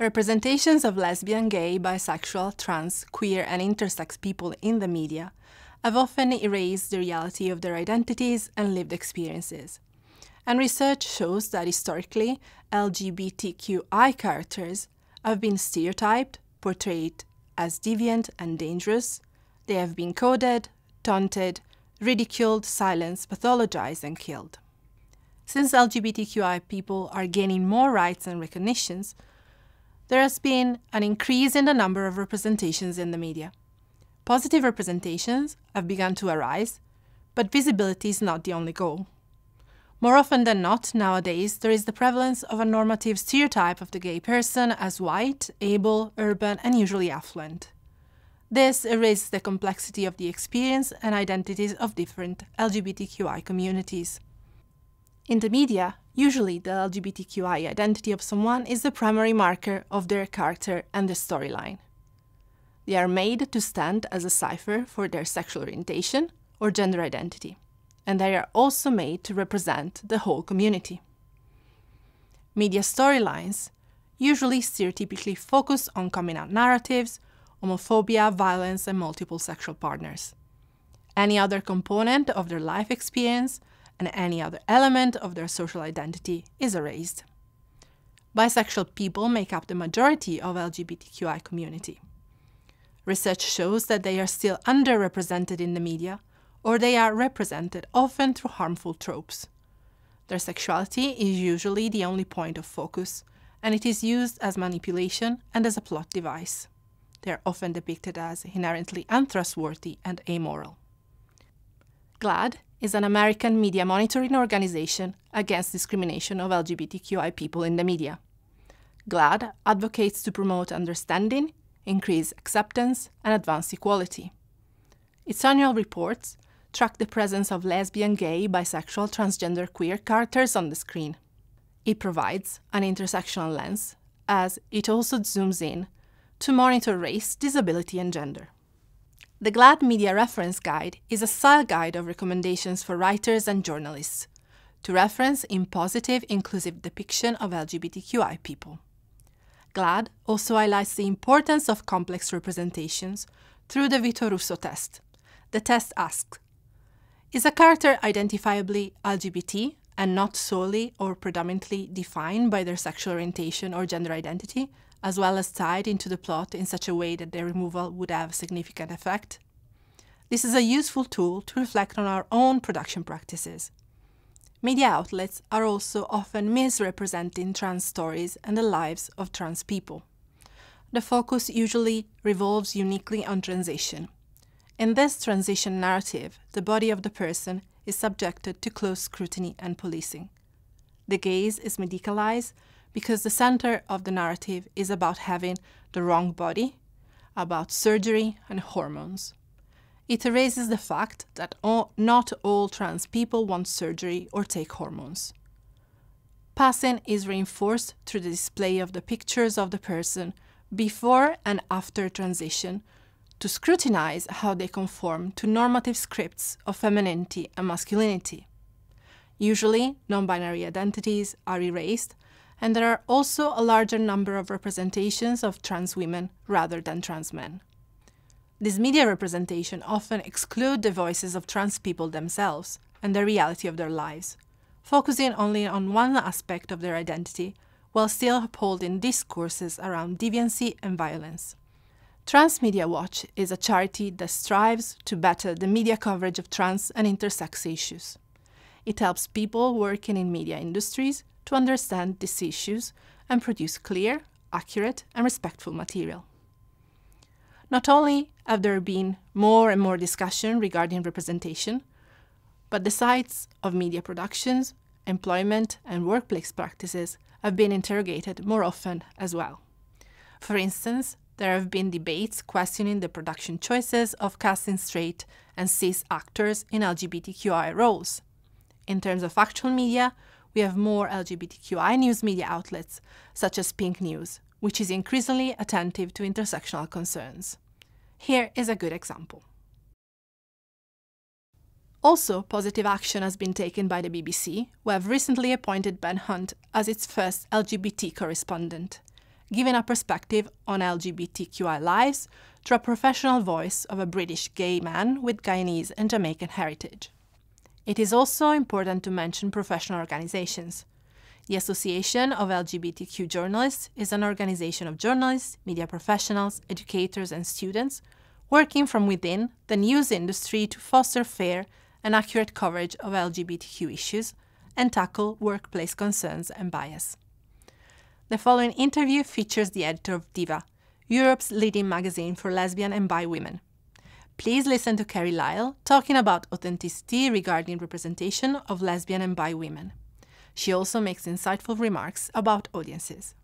Representations of lesbian, gay, bisexual, trans, queer and intersex people in the media have often erased the reality of their identities and lived experiences. And research shows that historically, LGBTQI characters have been stereotyped, portrayed as deviant and dangerous. They have been coded, taunted, ridiculed, silenced, pathologized, and killed. Since LGBTQI people are gaining more rights and recognitions, there has been an increase in the number of representations in the media. Positive representations have begun to arise, but visibility is not the only goal. More often than not, nowadays, there is the prevalence of a normative stereotype of the gay person as white, able, urban, and usually affluent. This erases the complexity of the experience and identities of different LGBTQI communities. In the media, usually the LGBTQI identity of someone is the primary marker of their character and the storyline. They are made to stand as a cipher for their sexual orientation or gender identity, and they are also made to represent the whole community. Media storylines usually stereotypically focus on coming-out narratives, homophobia, violence, and multiple sexual partners. Any other component of their life experience and any other element of their social identity is erased. Bisexual people make up the majority of LGBTQI community. Research shows that they are still underrepresented in the media, or they are represented often through harmful tropes. Their sexuality is usually the only point of focus, and it is used as manipulation and as a plot device. They are often depicted as inherently untrustworthy and amoral. GLAAD is an American media monitoring organization against discrimination of LGBTQI people in the media. GLAAD advocates to promote understanding, increase acceptance, and advance equality. Its annual reports track the presence of lesbian, gay, bisexual, transgender, queer characters on the screen. It provides an intersectional lens, as it also zooms in to monitor race, disability, and gender. The GLAAD Media Reference Guide is a style guide of recommendations for writers and journalists to reference in positive, inclusive depiction of LGBTQI people. GLAAD also highlights the importance of complex representations through the Vito Russo test. The test asks, is a character identifiably LGBT and not solely or predominantly defined by their sexual orientation or gender identity, as well as tied into the plot in such a way that their removal would have significant effect? This is a useful tool to reflect on our own production practices. Media outlets are also often misrepresenting trans stories and the lives of trans people. The focus usually revolves uniquely on transition. In this transition narrative, the body of the person is subjected to close scrutiny and policing. The gaze is medicalized, because the center of the narrative is about having the wrong body, about surgery and hormones. It erases the fact that not all trans people want surgery or take hormones. Passing is reinforced through the display of the pictures of the person before and after transition to scrutinize how they conform to normative scripts of femininity and masculinity. Usually, non-binary identities are erased, and there are also a larger number of representations of trans women rather than trans men. These media representations often exclude the voices of trans people themselves and the reality of their lives, focusing only on one aspect of their identity while still upholding discourses around deviancy and violence. Trans Media Watch is a charity that strives to better the media coverage of trans and intersex issues. It helps people working in media industries to understand these issues and produce clear, accurate, and respectful material. Not only have there been more and more discussion regarding representation, but the sites of media productions, employment, and workplace practices have been interrogated more often as well. For instance, there have been debates questioning the production choices of casting straight and cis actors in LGBTQI roles. In terms of actual media, we have more LGBTQI news media outlets, such as Pink News, which is increasingly attentive to intersectional concerns. Here is a good example. Also, positive action has been taken by the BBC, who have recently appointed Ben Hunt as its first LGBT correspondent, giving a perspective on LGBTQI lives through a professional voice of a British gay man with Guyanese and Jamaican heritage. It is also important to mention professional organizations. The Association of LGBTQ Journalists is an organization of journalists, media professionals, educators and students working from within the news industry to foster fair and accurate coverage of LGBTQ issues and tackle workplace concerns and bias. The following interview features the editor of Diva, Europe's leading magazine for lesbian and bi women. Please listen to Carrie Lyle talking about authenticity regarding representation of lesbian and bi women. She also makes insightful remarks about audiences.